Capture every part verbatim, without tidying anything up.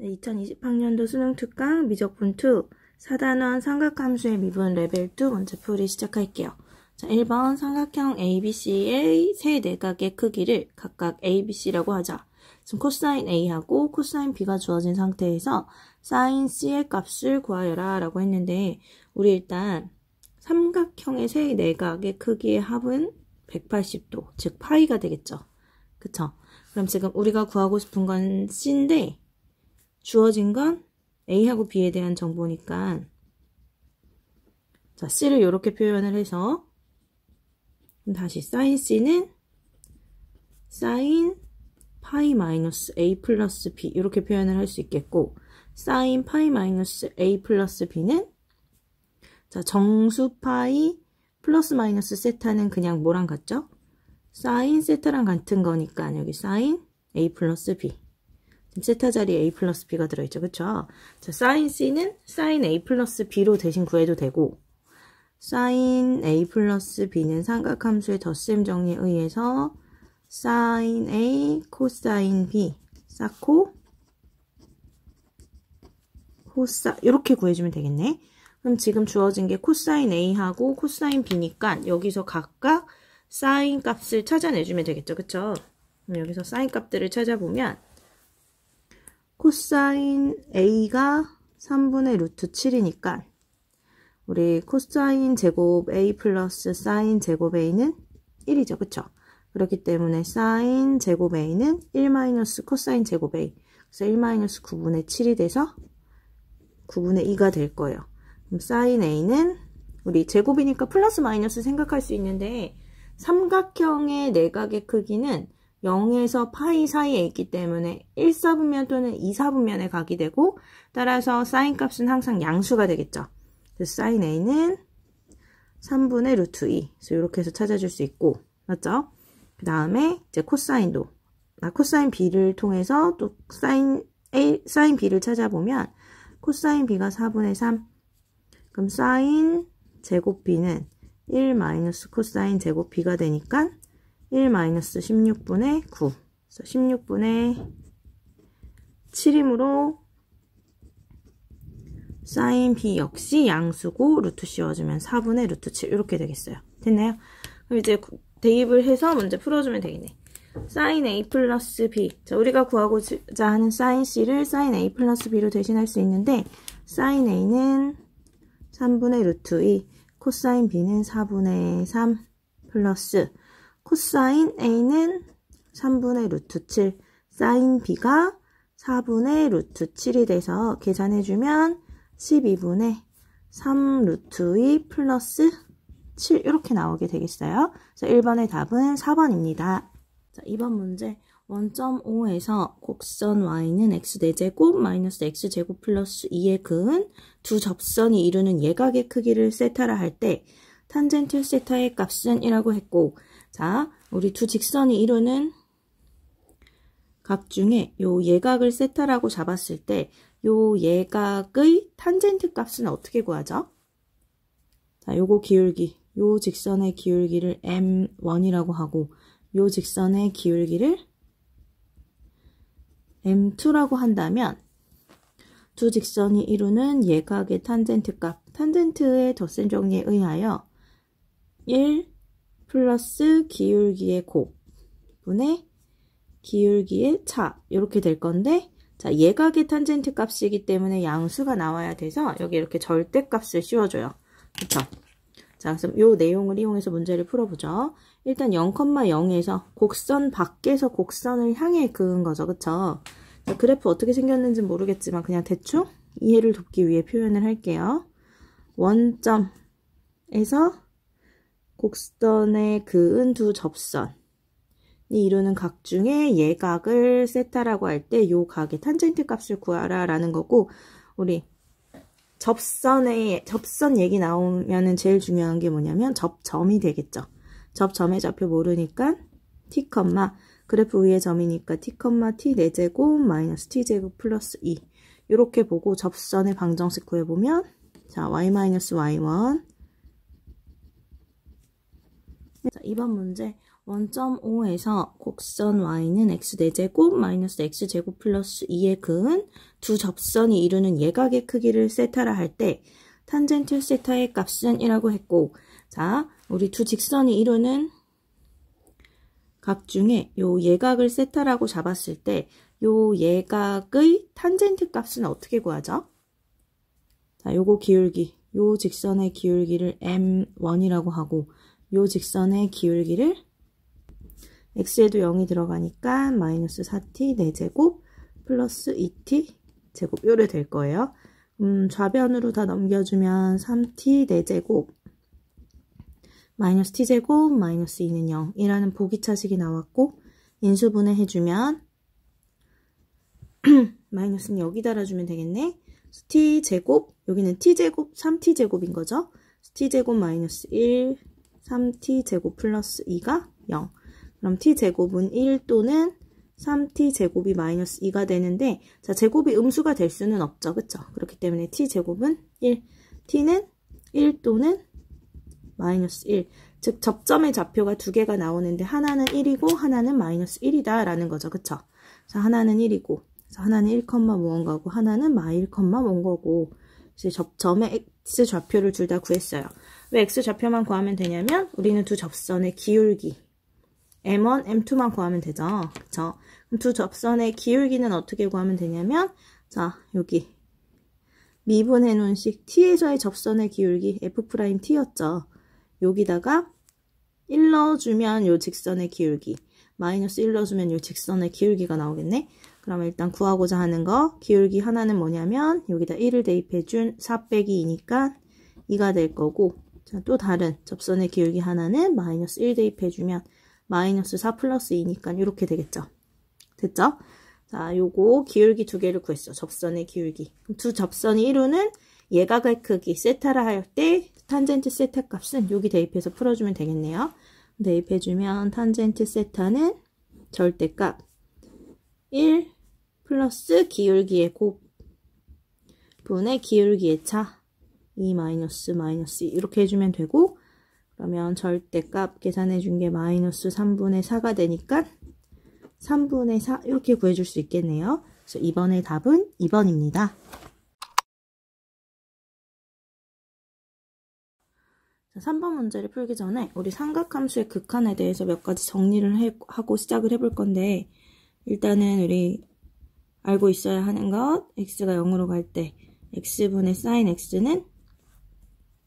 네, 이천이십학년도 수능특강 미적분 투 사단원 삼각함수의 미분 레벨 투 먼저 풀이 시작할게요. 자, 일 번 삼각형 에이비씨의 세 내각의 크기를 각각 에이비씨라고 하자. 지금 코사인 A하고 코사인 B가 주어진 상태에서 사인 C의 값을 구하여라 라고 했는데, 우리 일단 삼각형의 세 내각의 크기의 합은 백팔십도, 즉 파이가 되겠죠. 그쵸? 그럼 지금 우리가 구하고 싶은 건 C인데 주어진 건 A하고 B에 대한 정보니까, 자, C를 이렇게 표현을 해서 다시 사인 C는 사인 파이 마이너스 A 플러스 B 이렇게 표현을 할 수 있겠고, 사인 파이 마이너스 A 플러스 B는 자, 정수 파이 플러스 마이너스 세타는 그냥 뭐랑 같죠? 사인 세타랑 같은 거니까 여기 사인 A 플러스 B, 세타 자리에 A 플러스 B가 들어있죠. 그쵸? 자, 사인 C는 사인 A 플러스 B로 대신 구해도 되고, 사인 A 플러스 B는 삼각함수의 덧셈 정리에 의해서 사인 A 코사인 B 쌓고 코사 이렇게 구해주면 되겠네. 그럼 지금 주어진 게 코사인 A하고 코사인 B니까 여기서 각각 사인 값을 찾아내주면 되겠죠. 그쵸? 그럼 여기서 사인 값들을 찾아보면 코사인 A가 삼분의 루트 칠이니까 우리 코사인 제곱 A 플러스 사인 제곱 A는 일이죠. 그쵸? 그렇기 때문에 사인 제곱 A는 일 마이너스 코사인 제곱 A, 그래서 일 마이너스 구분의 칠이 돼서 구분의 이가 될 거예요. 그럼 사인 A는 우리 제곱이니까 플러스 마이너스 생각할 수 있는데, 삼각형의 내각의 크기는 영에서 파이 사이에 있기 때문에 일 사분면 또는 이 사분면에 각이 되고, 따라서 사인 값은 항상 양수가 되겠죠. 그래서 사인 A는 삼분의 루트 이, 그래서 이렇게 해서 찾아줄 수 있고, 맞죠? 그 다음에 이제 코사인도, 아, 코사인 B를 통해서 또 사인 A, 사인 B를 찾아보면 코사인 B가 사분의 삼, 그럼 사인 제곱 B는 일 마이너스 코사인 제곱 B가 되니까 일 마이너스 십육분의 구, 그래서 십육분의 칠이므로 사인 B 역시 양수고 루트 씌워주면 사분의 루트 칠 이렇게 되겠어요. 됐나요? 그럼 이제 대입을 해서 먼저 풀어주면 되겠네. 사인 A 플러스 B, 자, 우리가 구하고자 하는 사인 C를 사인 A 플러스 B로 대신할 수 있는데, 사인 A는 삼분의 루트 이, 코사인 B는 사분의 삼 플러스 코사인 A는 삼분의 루트 칠, 사인 B가 사분의 루트 칠이 돼서 계산해주면 십이분의 삼 루트 이 플러스 칠 이렇게 나오게 되겠어요. 그래서 일 번의 답은 사 번입니다. 자, 이 번 문제. 일 점 오에서 곡선 y는 엑스 사 제곱 마이너스 x제곱 플러스 이에 그은 두 접선이 이루는 예각의 크기를 세타라 할 때 탄젠트 세타의 값은 이라고 했고, 자, 우리 두 직선이 이루는 각 중에 요 예각을 세타라고 잡았을 때 요 예각의 탄젠트 값은 어떻게 구하죠? 자, 요거 기울기, 요 직선의 기울기를 엠 원이라고 하고, 요 직선의 기울기를 엠 투라고 한다면 두 직선이 이루는 예각의 탄젠트 값, 탄젠트의 덧셈 정리에 의하여 일 플러스 기울기의 곱분의 기울기의 차 이렇게 될 건데, 자, 예각의 탄젠트 값이기 때문에 양수가 나와야 돼서 여기 이렇게 절대값을 씌워줘요. 그쵸? 자, 그럼 요 내용을 이용해서 문제를 풀어보죠. 일단 영 영 에서 곡선 밖에서 곡선을 향해 그은 거죠. 그쵸? 자, 그래프 어떻게 생겼는지는 모르겠지만 그냥 대충 이해를 돕기 위해 표현을 할게요. 원점에서 곡선에 그은 두 접선이 이루는 각 중에 예각을 세타라고 할 때 요 각의 탄젠트 값을 구하라 라는 거고, 우리 접선의, 접선 얘기 나오면은 제일 중요한 게 뭐냐면 접점이 되겠죠. 접점의 좌표 모르니까 t, 그래프 위에 점이니까 t, t 사 제곱 마이너스 t 제곱 플러스 이 이렇게 보고 접선의 방정식 구해보면, 자, y 마이너스 와이 원. 자, 이 번 문제. 일 점 오에서 곡선 y는 엑스 사 제곱 마이너스 엑스 제곱 플러스 이의 근 두 접선이 이루는 예각의 크기를 세타라 할 때 탄젠트 세타의 값은 이라고 했고, 자, 우리 두 직선이 이루는 각 중에 요 예각을 세타라고 잡았을 때 요 예각의 탄젠트 값은 어떻게 구하죠? 자, 요거 기울기, 요 직선의 기울기를 엠 원이라고 하고, 요 직선의 기울기를 x에도 영이 들어가니까 마이너스 사 티 사 제곱 플러스 이 티 제곱 요래 될 거예요. 음, 좌변으로 다 넘겨주면 삼 티 사 제곱 마이너스 t제곱 마이너스 이는 영 이라는 보기차식이 나왔고, 인수분해 해주면 마이너스는 여기 달아주면 되겠네. t제곱, 여기는 t제곱 삼 티 제곱인 거죠. t제곱 마이너스 일, 삼 티 제곱 플러스 이가 영. 그럼 t제곱은 일 또는 삼 티 제곱이 마이너스 이가 되는데, 자, 제곱이 음수가 될 수는 없죠. 그쵸? 그렇기 때문에 t제곱은 일, t는 일 또는 마이너스 일. 즉, 접점의 좌표가 두 개가 나오는데 하나는 일이고 하나는 마이너스 일이다 라는 거죠. 그쵸? 자, 하나는 일이고, 자, 하나는 일 점 영 거고 하나는 마 일 점 영 거고, 이제 접점의 x 좌표를 둘 다 구했어요. 왜 x 좌표만 구하면 되냐면 우리는 두 접선의 기울기 엠 원, 엠 투만 구하면 되죠. 그쵸? 그럼 두 접선의 기울기는 어떻게 구하면 되냐면, 자, 여기 미분해 놓은 식 t에서의 접선의 기울기 에프 프라임 티였죠. 여기다가 일 넣어주면 요 직선의 기울기, 마이너스 일 넣어주면 요 직선의 기울기가 나오겠네. 그럼 일단 구하고자 하는 거, 기울기 하나는 뭐냐면 여기다 일을 대입해준 사 빼기 이니까 이가 될 거고, 자, 또 다른 접선의 기울기 하나는 마이너스 일 대입해주면 마이너스 사 플러스 이니까 이렇게 되겠죠. 됐죠? 자, 요거 기울기 두 개를 구했어. 접선의 기울기. 두 접선이 이루는 예각의 크기 세타라 할 때 탄젠트 세타 값은 여기 대입해서 풀어주면 되겠네요. 대입해주면 탄젠트 세타는 절대값 일 플러스 기울기의 곱분의 기울기의 차 이 마이너스 마이너스 이 이렇게 해주면 되고, 그러면 절대값 계산해준 게 마이너스 삼분의 사가 되니까 삼분의 사 이렇게 구해줄 수 있겠네요. 그래서 이번의 답은 이 번입니다. 자, 삼 번 문제를 풀기 전에 우리 삼각함수의 극한에 대해서 몇 가지 정리를 해, 하고 시작을 해볼 건데, 일단은 우리 알고 있어야 하는 것, x가 영으로 갈 때 x분의 sin x는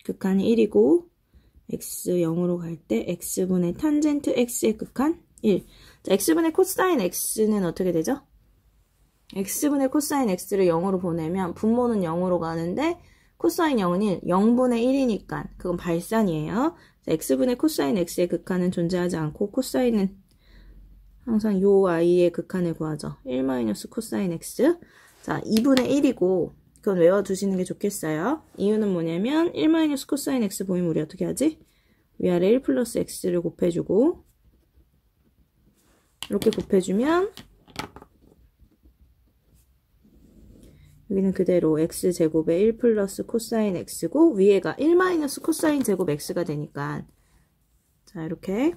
극한이 일이고, x 영으로 갈 때 x분의 탄젠트 x의 극한 일. 자, x분의 코사인 x는 어떻게 되죠? x분의 코사인 x를 영으로 보내면 분모는 영으로 가는데 코사인 영은 일, 영분의 일이니까 그건 발산이에요. 자, x분의 코사인 x의 극한은 존재하지 않고 코사인은 항상 요 i의 극한을 구하죠. 일 마이너스 코사인 x. 자, 이분의 일이고 그건 외워두시는 게 좋겠어요. 이유는 뭐냐면 일 마이너스 코사인 x 보이면 우리 어떻게 하지? 위아래 일 플러스 x를 곱해주고, 이렇게 곱해주면 여기는 그대로 x제곱에 일 플러스 코사인 x고, 위에가 일 마이너스 코사인 제곱 x가 되니까, 자, 이렇게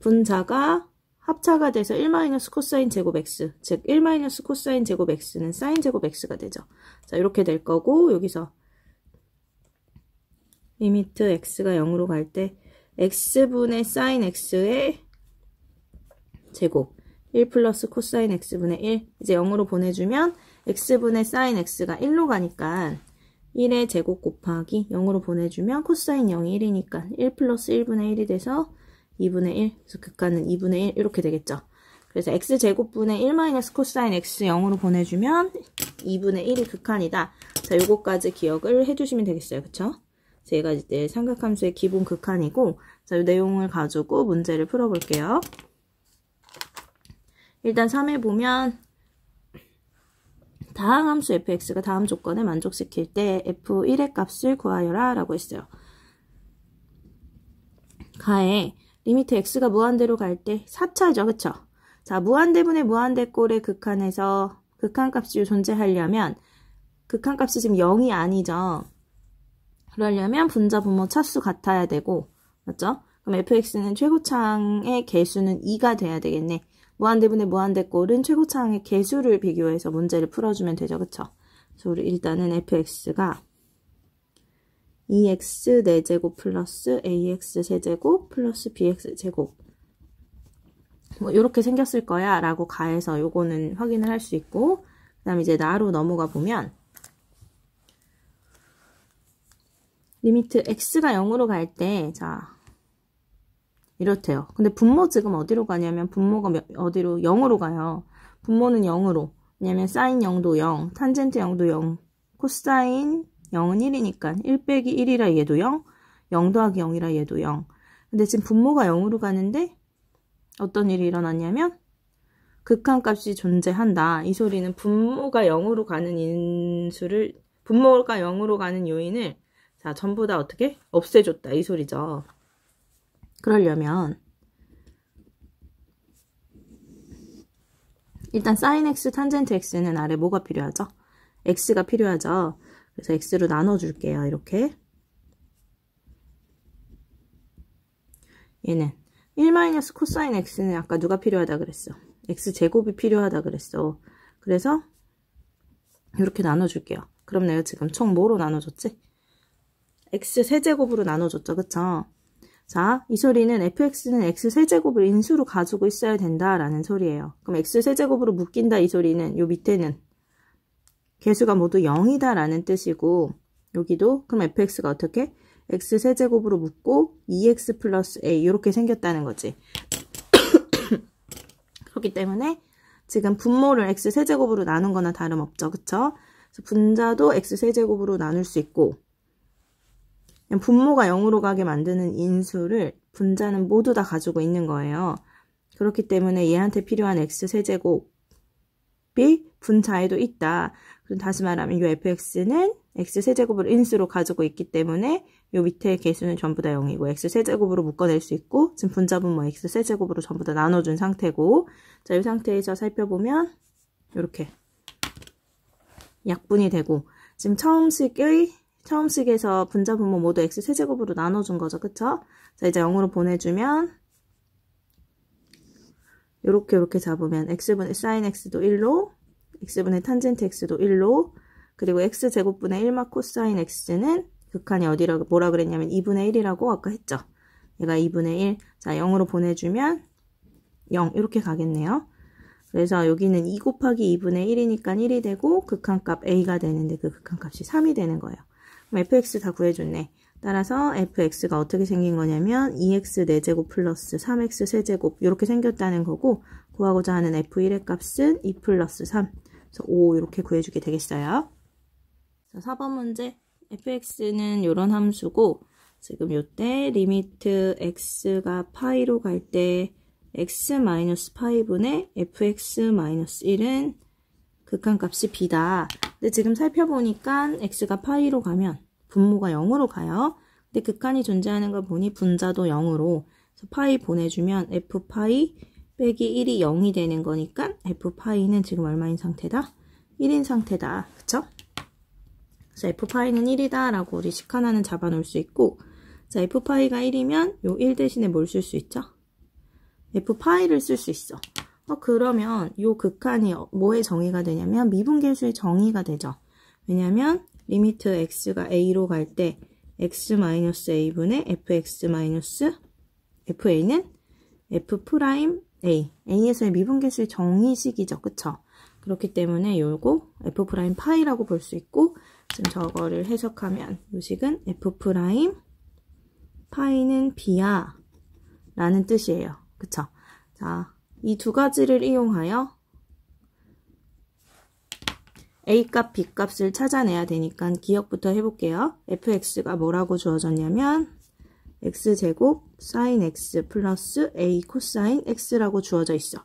분자가 합차가 돼서 일 마이너스 코사인 제곱 x, 즉 일 마이너스 코사인 제곱 x는 사인 제곱 x가 되죠. 자, 이렇게 될 거고, 여기서 리미트 x가 영으로 갈 때 x분의 사인 x의 제곱 일 플러스 코사인 x분의 일, 이제 영으로 보내주면 x분의 사인 x가 일로 가니까 일의 제곱 곱하기 영으로 보내주면 코사인 영이 일이니까 일 플러스 일분의 일이 돼서 이분의 일, 그래서 극한은 이분의 일 이렇게 되겠죠. 그래서 x제곱분의 일 마이너스 코사인 x 영으로 보내주면 이분의 일이 극한이다. 자, 요거까지 기억을 해주시면 되겠어요. 그쵸? 제가 이제 삼각함수의 기본 극한이고, 자, 요 내용을 가지고 문제를 풀어볼게요. 일단 삼에 보면 다항함수 에프 엑스가 다음 조건을 만족시킬 때 에프 일의 값을 구하여라 라고 했어요. 가에 리미트 x가 무한대로 갈 때 사 차죠. 그쵸? 자, 무한대분의 무한대꼴의 극한에서 극한값이 존재하려면, 극한값이 지금 영이 아니죠. 그러려면 분자 분모 차수 같아야 되고, 맞죠? 그럼 에프엑스는 최고차항의 개수는 이가 돼야 되겠네. 무한대분의 무한대꼴은 최고차항의 개수를 비교해서 문제를 풀어주면 되죠. 그쵸? 그래서 우리 일단은 에프엑스가 이엑스 사 제곱 플러스 에이엑스 삼 제곱 플러스 비엑스 제곱 뭐 이렇게 생겼을 거야 라고 가해서 요거는 확인을 할 수 있고, 그 다음 이제 나로 넘어가 보면 리미트 x가 영으로 갈 때 자 이렇대요. 근데 분모 지금 어디로 가냐면 분모가 어디로? 영으로 가요. 분모는 영으로. 왜냐면 사인 영도 영, 탄젠트 영도 영, 코사인 영은 일이니까 일 빼기 일이라 얘도 영, 영 더하기 영이라 얘도 영. 근데 지금 분모가 영으로 가는데 어떤 일이 일어났냐면 극한값이 존재한다. 이 소리는 분모가 영으로 가는 인수를 분모가 영으로 가는 요인을 자 전부 다 어떻게? 없애줬다 이 소리죠. 그러려면 일단 사인 x, 탄젠트 x는 아래 뭐가 필요하죠? x가 필요하죠. 그래서 x로 나눠줄게요. 이렇게 얘는 일 마이너스 코사인 x는 아까 누가 필요하다 그랬어? x제곱이 필요하다 그랬어. 그래서 이렇게 나눠줄게요. 그럼 내가 지금 총 뭐로 나눠줬지? x 삼 제곱으로 나눠줬죠. 그쵸? 자, 이 소리는 에프엑스는 x 삼 제곱을 인수로 가지고 있어야 된다라는 소리예요. 그럼 x 삼 제곱으로 묶인다 이 소리는 요 밑에는 개수가 모두 영이다라는 뜻이고, 여기도 그럼 에프엑스가 어떻게? x 삼 제곱으로 묶고 이엑스 플러스 a 이렇게 생겼다는 거지. 그렇기 때문에 지금 분모를 x 삼 제곱으로 나눈 거나 다름없죠. 그쵸? 그래서 분자도 x 삼 제곱으로 나눌 수 있고, 분모가 영으로 가게 만드는 인수를 분자는 모두 다 가지고 있는 거예요. 그렇기 때문에 얘한테 필요한 x 삼 제곱이 분자에도 있다. 그럼 다시 말하면 이 에프엑스는 x 삼 제곱을 인수로 가지고 있기 때문에 이 밑에 개수는 전부 다 영이고 x 삼 제곱으로 묶어낼 수 있고, 지금 분자분 뭐 x 삼 제곱으로 전부 다 나눠준 상태고, 자, 이 상태에서 살펴보면 이렇게 약분이 되고, 지금 처음식의 처음식에서 분자 분모 모두 x 삼 제곱으로 나눠준 거죠. 그쵸? 자, 이제 영으로 보내주면 요렇게 요렇게 잡으면 x분의 sin x도 일로, x분의 탄젠트 x도 일로, 그리고 x제곱분의 일마 코사인 x는 극한이 어디라고 뭐라 그랬냐면 이분의 일이라고 아까 했죠. 얘가 이분의 일. 자, 영으로 보내주면 영 이렇게 가겠네요. 그래서 여기는 이 곱하기 이분의 일이니까 일이 되고, 극한값 a가 되는데 그 극한값이 삼이 되는 거예요. 그럼 에프엑스 다 구해줬네. 따라서 에프엑스가 어떻게 생긴 거냐면 이엑스 사 제곱 플러스 삼엑스 삼 제곱 이렇게 생겼다는 거고, 구하고자 하는 에프일의 값은 이 플러스 삼, 그래서 오 이렇게 구해주게 되겠어요. 자, 사 번 문제. 에프엑스는 이런 함수고, 지금 요때 리미트 x가 파이로 갈 때 x-파이분의 에프엑스 마이너스 일은 극한값이 b다. 근데 지금 살펴보니까 x가 파이로 가면 분모가 영으로 가요. 근데 극한이 존재하는 걸 보니 분자도 영으로, 그래서 파이 보내주면 f파이 빼기 일이 영이 되는 거니까 f파이는 지금 얼마인 상태다? 일인 상태다. 그쵸? 그래서 f파이는 일이다 라고 우리 식 하나는 잡아놓을 수 있고, 자, f파이가 일이면 요 일 대신에 뭘 쓸 수 있죠? f파이를 쓸 수 있어. 어, 그러면 요 극한이 뭐의 정의가 되냐면 미분계수의 정의가 되죠. 왜냐면 리미트 x가 a로 갈 때 x-a분의 에프엑스-에프에이는 f'a, a에서의 미분계수의 정의식이죠. 그쵸? 그렇기 때문에 요거 f'파이라고 볼 수 있고, 지금 저거를 해석하면 요식은 f'파이는 b야 라는 뜻이에요. 그쵸? 자, 이 두 가지를 이용하여 A값, B값을 찾아내야 되니까 기억부터 해볼게요. 에프엑스가 뭐라고 주어졌냐면 X제곱 sin X 플러스 A 코사인 X라고 주어져 있어.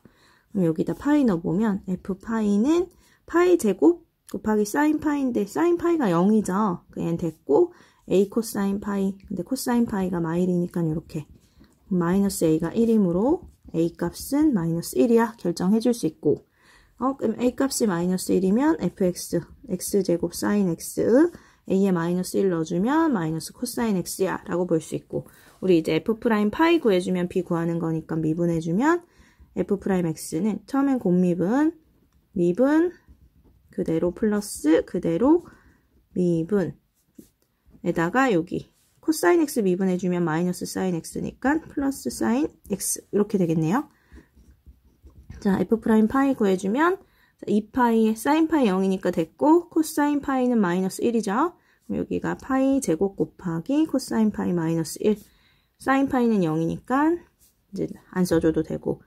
그럼 여기다 파이 넣어보면 F파이는 파이제곱 곱하기 sin 파이인데 sin 파이가 영이죠. 그냥 됐고, A 코사인 파이, 근데 코사인 파이가 마일이니까 이렇게 마이너스 A가 일이므로 A값은 마이너스 일이야 결정해 줄 수 있고, 어, 그럼 A값이 마이너스 일이면 에프엑스 X제곱 sin X A에 마이너스 일 넣어주면 마이너스 코사인 X야 라고 볼 수 있고, 우리 이제 f 프라임 파이 구해주면 b 구하는 거니까 미분해주면 f 프라임 x는 처음엔 곱미분, 미분 그대로 플러스 그대로 미분에다가 여기 코사인 x 미분해주면 마이너스 사인 x니까 플러스 사인 x 이렇게 되겠네요. 자, f 프라임 파이 구해주면 이 파이에 사인 파이 영이니까 됐고 코사인 파이는 마이너스 일이죠. 그럼 여기가 파이 제곱 곱하기 코사인 파이 마이너스 일, 사인 파이는 영이니까 이제 안 써줘도 되고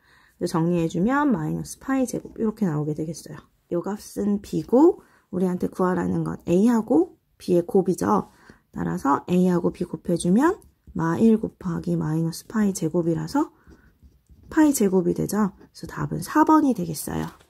정리해주면 마이너스 파이 제곱 이렇게 나오게 되겠어요. 요 값은 b고 우리한테 구하라는 건 a하고 b의 곱이죠. 따라서 a하고 b 곱해주면 마 일 곱하기 마이너스 파이 제곱이라서 파이 제곱이 되죠. 그래서 답은 사 번이 되겠어요.